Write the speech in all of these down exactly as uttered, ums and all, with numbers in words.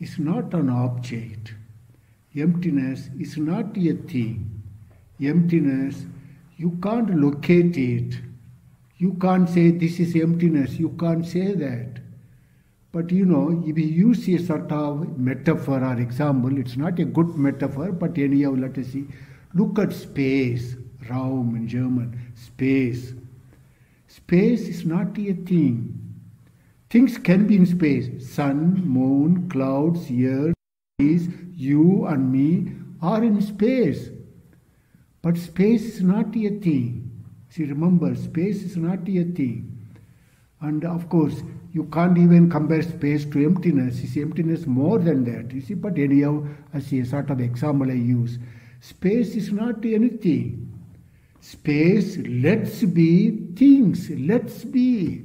is not an object. Emptiness is not a thing. Emptiness, you can't locate it. You can't say this is emptiness. You can't say that. But you know, if you use a sort of metaphor or example, it's not a good metaphor, but anyhow, let us see. Look at space, Raum in German, space. Space is not a thing. Things can be in space. Sun, moon, clouds, earth, trees, you and me are in space. But space is not a thing. See, remember, space is not a thing. And of course, you can't even compare space to emptiness. You see, emptiness more than that. You see, but anyhow, as a sort of example I use, space is not anything. Space lets be things, lets be.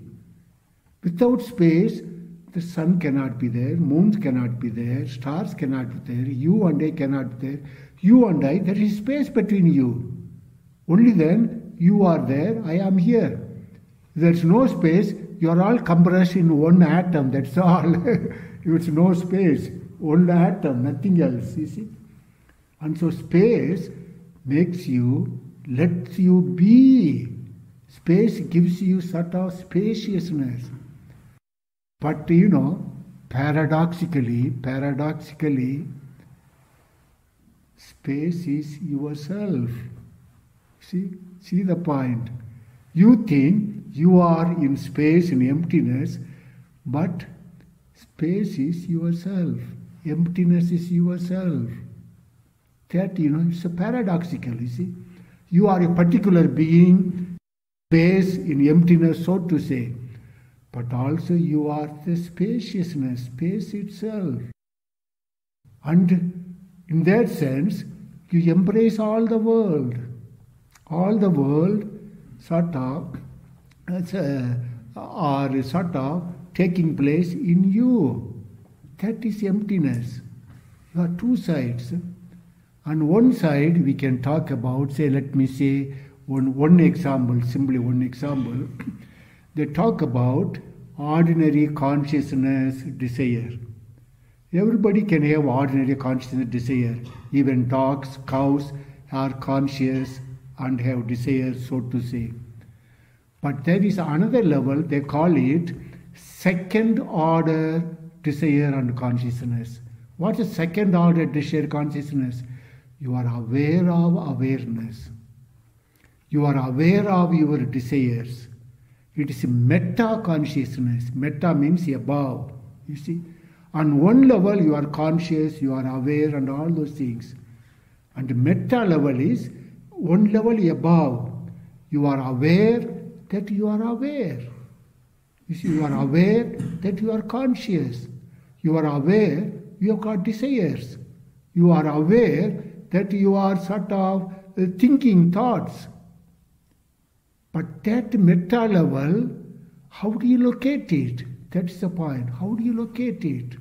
Without space, the sun cannot be there, moon cannot be there, stars cannot be there, you and I cannot be there. You and I, there is space between you. Only then, you are there, I am here. There is no space, you are all compressed in one atom, that's all. It's no space, one atom, nothing else, you see. And so space makes you, lets you be. Space gives you sort of spaciousness. But you know, paradoxically, paradoxically, space is yourself. See, see the point. You think you are in space, in emptiness, but space is yourself. Emptiness is yourself. That, you know, it's a paradoxical, you see. You are a particular being, space in emptiness, so to say. But also you are the spaciousness, space itself. And in that sense, you embrace all the world. All the world sort of, are sort of taking place in you. That is emptiness. There are two sides. On one side, we can talk about, say, let me say, one, one example, simply one example. They talk about ordinary consciousness desire. Everybody can have ordinary consciousness desire. Even dogs, cows are conscious and have desire, so to say. But there is another level, they call it second order desire and consciousness. What is second order desire consciousness? You are aware of awareness. You are aware of your desires. It is metta consciousness. Metta means above, you see. On one level you are conscious, you are aware and all those things. And metta level is one level above. You are aware that you are aware. You see, you are aware that you are conscious. You are aware you have got desires. You are aware that you are sort of thinking thoughts. But that metta level, how do you locate it? That's the point. How do you locate it?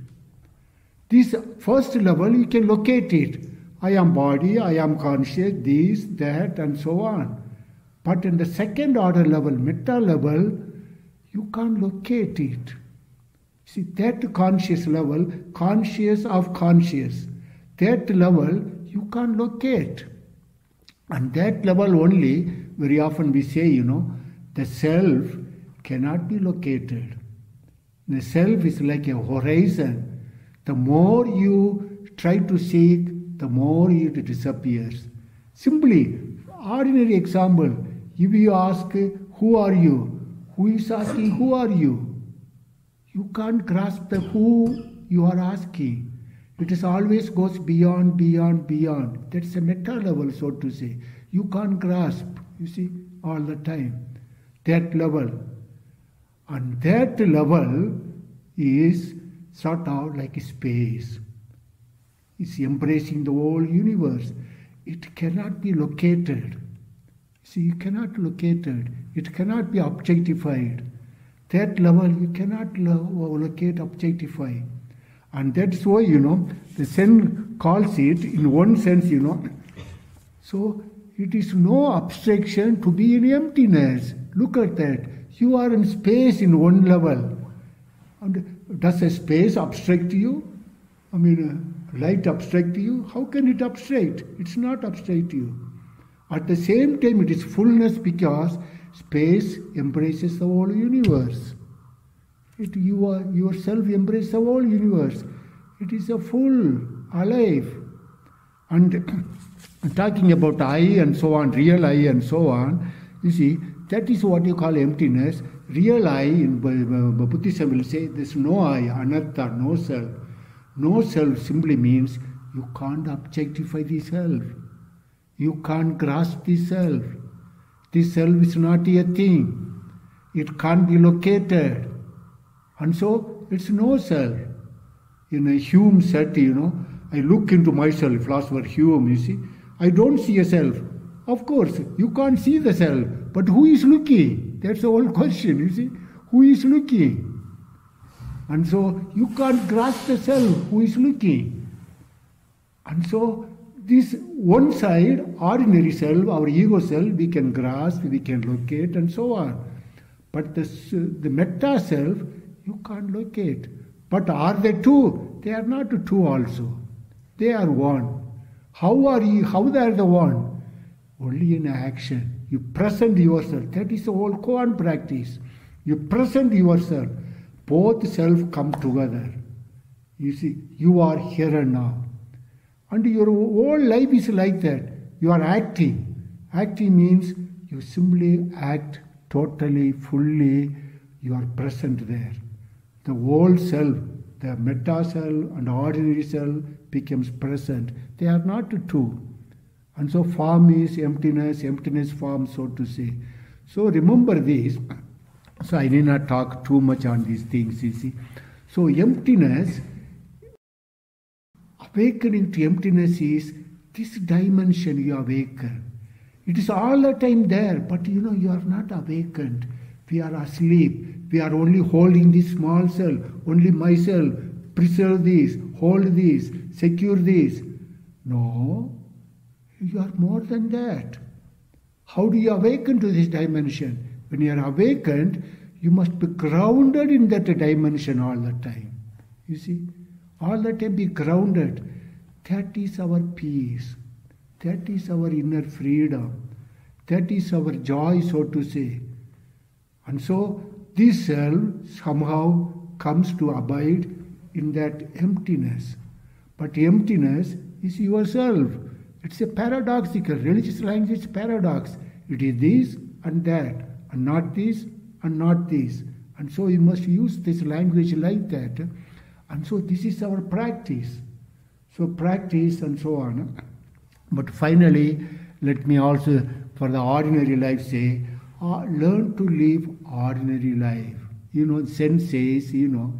This first level, you can locate it. I am body, I am conscious, this, that, and so on. But in the second order level, metta level, you can't locate it. See, that conscious level, conscious of conscious, that level you can't locate. And that level only, very often we say, you know, the self cannot be located. The self is like a horizon. The more you try to seek, the more it disappears. Simply, ordinary example, if you ask, who are you? Who is asking, who are you? You can't grasp the who you are asking. It is always goes beyond, beyond, beyond. That's a meta level, so to say. You can't grasp. You see, all the time, that level. And that level is sort of like a space. It's embracing the whole universe. It cannot be located. See, you cannot locate it. It cannot be objectified. That level, you cannot locate, objectify. And that's why, you know, the Zen calls it, in one sense, you know, so, it is no abstraction to be in emptiness. Look at that. You are in space in one level. And does a space abstract you? I mean, uh, light abstract to you? How can it abstract? It's not abstract to you. At the same time, it is fullness because space embraces the whole universe. It, you are, yourself embraces the whole universe. It is a full, alive. And talking about I and so on, real I and so on, you see, that is what you call emptiness. Real I, in Buddhism will say, there's no I, anatta, no self. No self simply means you can't objectify the self. You can't grasp the self. The self is not a thing. It can't be located. And so, it's no self. You know, Hume said, you know, I look into myself, philosopher Hume, you see, I don't see a self. Of course, you can't see the self, but who is looking? That's the whole question, you see. Who is looking? And so, you can't grasp the self, who is looking? And so, this one side, ordinary self, our ego self, we can grasp, we can locate, and so on. But the, the metta self, you can't locate. But are they two? They are not two also. They are one. How are you? How they are the one? Only in action. You present yourself. That is the whole koan practice. You present yourself. Both selves come together. You see, you are here and now. And your whole life is like that. You are acting. Acting means you simply act totally, fully. You are present there. The whole self, the metta self and ordinary self becomes present. They are not two. And so form is emptiness, emptiness form, so to say. So remember this. So I need not talk too much on these things, you see. So emptiness, awakening to emptiness is this dimension you awaken. It is all the time there, but you know you are not awakened. We are asleep. We are only holding this small self, only myself, preserve this, hold this, secure this. No, you are more than that. How do you awaken to this dimension? When you are awakened, you must be grounded in that dimension all the time. You see, all the time be grounded. That is our peace. That is our inner freedom. That is our joy, so to say. And so, this self somehow comes to abide in that emptiness. But emptiness is yourself. It's a paradoxical, religious language paradox. It is this and that, and not this and not this. And so you must use this language like that. And so this is our practice. So practice and so on. But finally, let me also, for the ordinary life, say, Uh, learn to live ordinary life. You know, Zen says, you know,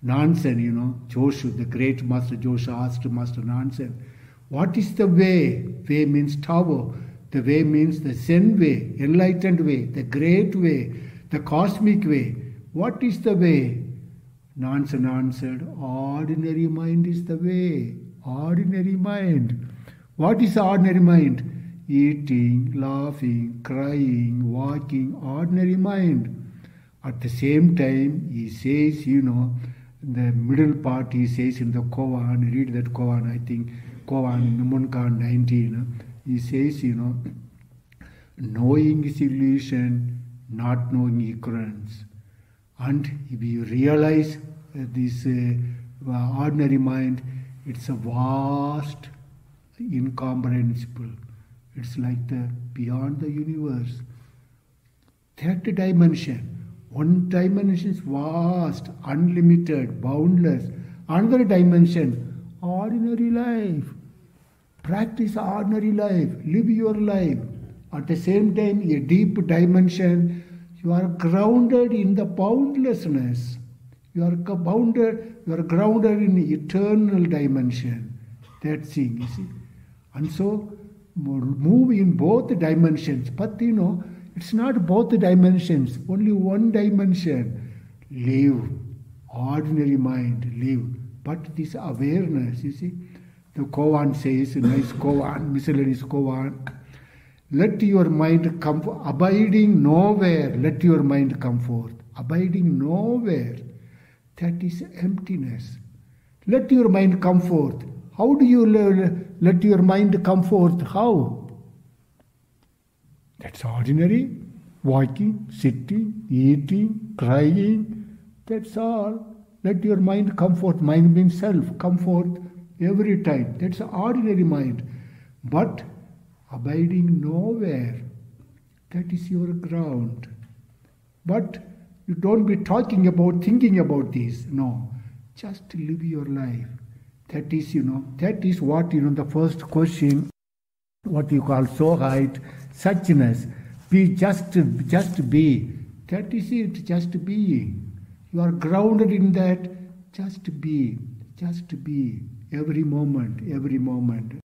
Nansen, you know, Joshua, the great master Joshua asked Master Nansen, what is the way? Way means Tao. The way means the Zen way, enlightened way, the great way, the cosmic way. What is the way? Nansen answered, ordinary mind is the way. Ordinary mind. What is ordinary mind? Eating, laughing, crying, walking, ordinary mind. At the same time, he says, you know, the middle part he says in the koan, read that koan, I think, koan, Mumon Kan nineteen, he says, you know, knowing is illusion, not knowing ignorance. And if you realize this uh, ordinary mind, it's a vast, incomprehensible. It's like the beyond the universe. Third dimension. One dimension is vast, unlimited, boundless. Another dimension, ordinary life. Practice ordinary life. Live your life. At the same time, a deep dimension. You are grounded in the boundlessness. You are bounded, you are grounded in the eternal dimension. That thing, you see. And so move in both dimensions, but you know, it's not both dimensions, only one dimension. Live, ordinary mind, live. But this awareness, you see, the koan says, nice koan, miscellaneous koan, let your mind come, abiding nowhere, let your mind come forth. Abiding nowhere, that is emptiness. Let your mind come forth. How do you let your mind come forth? How? That's ordinary. Walking, sitting, eating, crying. That's all. Let your mind come forth. Mind means self. Come forth every time. That's an ordinary mind. But abiding nowhere. That is your ground. But you don't be talking about, thinking about this. No. Just live your life. That is, you know, that is what, you know, the first question, what you call Sohait, suchness. Be just, just be. That is it, just being. You are grounded in that. Just be, just be. Every moment, every moment.